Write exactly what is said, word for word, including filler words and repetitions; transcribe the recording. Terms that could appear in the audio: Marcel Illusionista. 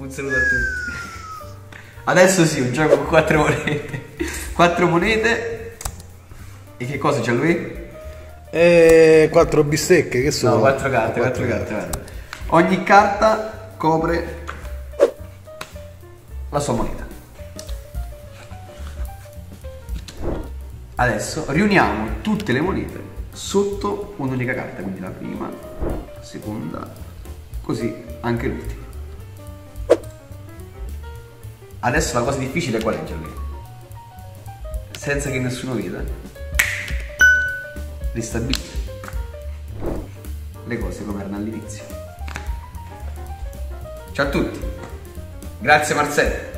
Un saluto a tutti. Adesso sì, un gioco con quattro monete. Quattro monete. E che cosa c'ha lui? E quattro bistecche, che sono? No, quattro carte, quattro carte. carte. Ogni carta copre la sua moneta. Adesso riuniamo tutte le monete sotto un'unica carta, quindi la prima, la seconda, così anche l'ultima. Adesso la cosa difficile è qualeggiarle, senza che nessuno veda, ristabilire le cose come erano all'inizio. Ciao a tutti, grazie Marcel.